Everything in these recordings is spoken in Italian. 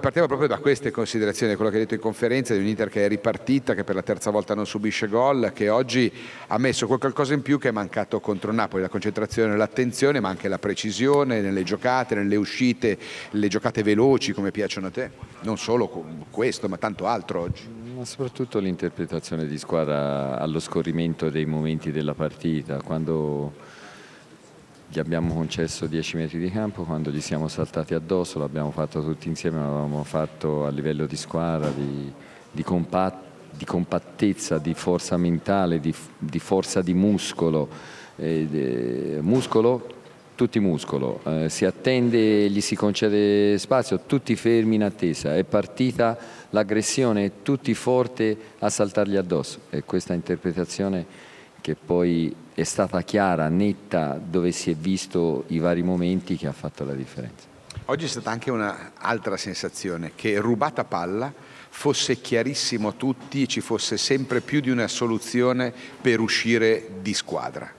Partiamo proprio da queste considerazioni, quello che hai detto in conferenza di un Inter che è ripartita, che per la terza volta non subisce gol, che oggi ha messo qualcosa in più che è mancato contro Napoli, la concentrazione, l'attenzione, ma anche la precisione nelle giocate, nelle uscite, le giocate veloci come piacciono a te, non solo questo ma tanto altro oggi. Ma soprattutto l'interpretazione di squadra allo scorrimento dei momenti della partita, quando gli abbiamo concesso 10 metri di campo, quando gli siamo saltati addosso, l'abbiamo fatto tutti insieme, l'abbiamo fatto a livello di squadra, di compattezza, di forza mentale, di forza di muscolo. Muscolo, tutti muscolo, si attende, gli si concede spazio, tutti fermi in attesa, è partita l'aggressione, tutti forti a saltargli addosso, e questa interpretazione che poi è stata chiara, netta, dove si è visto i vari momenti, che ha fatto la differenza. Oggi è stata anche un'altra sensazione, che rubata palla fosse chiarissimo a tutti e ci fosse sempre più di una soluzione per uscire di squadra.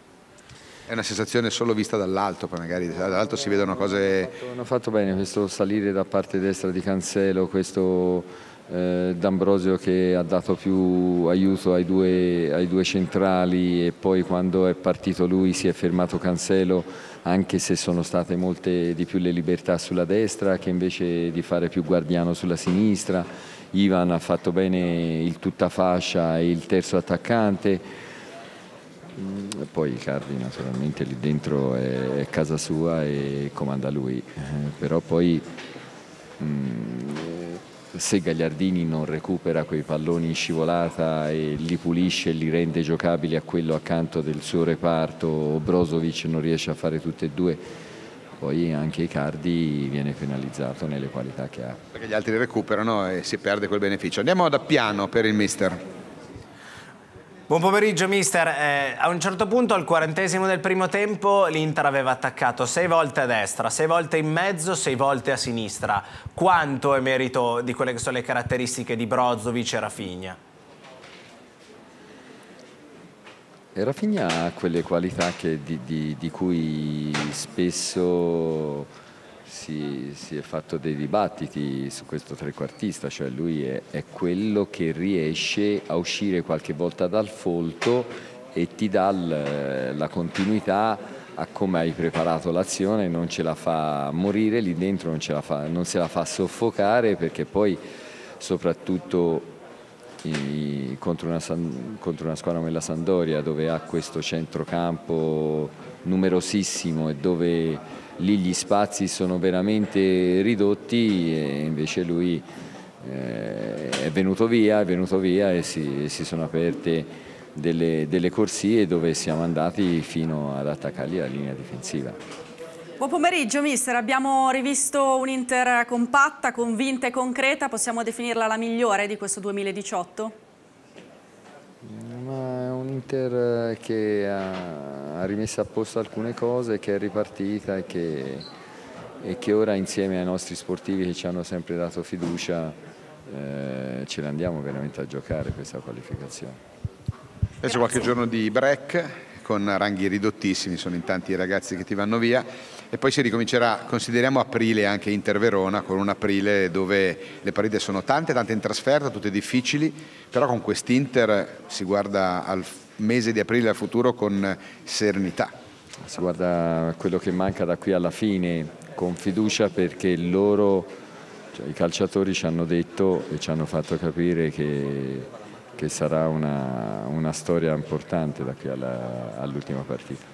È una sensazione solo vista dall'alto, poi magari dall'alto si vedono cose... Hanno fatto bene questo salire da parte destra di Cancelo, questo... D'Ambrosio che ha dato più aiuto ai due centrali, e poi quando è partito lui si è fermato Cancelo, anche se sono state molte di più le libertà sulla destra, che invece di fare più guardiano sulla sinistra. Ivan ha fatto bene il tutta fascia e il terzo attaccante, e poi Icardi naturalmente lì dentro è casa sua e comanda lui, però poi se Gagliardini non recupera quei palloni in scivolata e li pulisce e li rende giocabili a quello accanto del suo reparto, o Brozovic non riesce a fare tutte e due, poi anche Icardi viene penalizzato nelle qualità che ha. Perché gli altri recuperano e si perde quel beneficio. Andiamo da piano per il mister. Buon pomeriggio mister, a un certo punto al 40° del primo tempo l'Inter aveva attaccato 6 volte a destra, 6 volte in mezzo, 6 volte a sinistra. Quanto è merito di quelle che sono le caratteristiche di Brozovic e Rafinha? Rafinha ha quelle qualità che di cui spesso... Si è fatto dei dibattiti su questo trequartista, cioè lui è quello che riesce a uscire qualche volta dal folto e ti dà la continuità a come hai preparato l'azione, non ce la fa morire lì dentro, non se la fa soffocare, perché poi soprattutto contro una squadra come la Sampdoria, dove ha questo centrocampo numerosissimo e dove lì gli spazi sono veramente ridotti, e invece lui è venuto via e si sono aperte delle corsie dove siamo andati fino ad attaccarli la linea difensiva. Buon pomeriggio mister, abbiamo rivisto un'Inter compatta, convinta e concreta, possiamo definirla la migliore di questo 2018? Ma è un'Inter che ha rimesso a posto alcune cose, che è ripartita e che ora, insieme ai nostri sportivi che ci hanno sempre dato fiducia, ce la andiamo veramente a giocare questa qualificazione. Adesso qualche giorno di break, con ranghi ridottissimi, sono in tanti i ragazzi che ti vanno via, e poi si ricomincerà, consideriamo aprile anche Inter-Verona, con un aprile dove le partite sono tante in trasferta, tutte difficili, però con quest'Inter si guarda al mese di aprile, al futuro, con serenità. Si guarda quello che manca da qui alla fine con fiducia, perché loro, cioè i calciatori, ci hanno detto e ci hanno fatto capire che sarà una storia importante da qui all'ultima partita.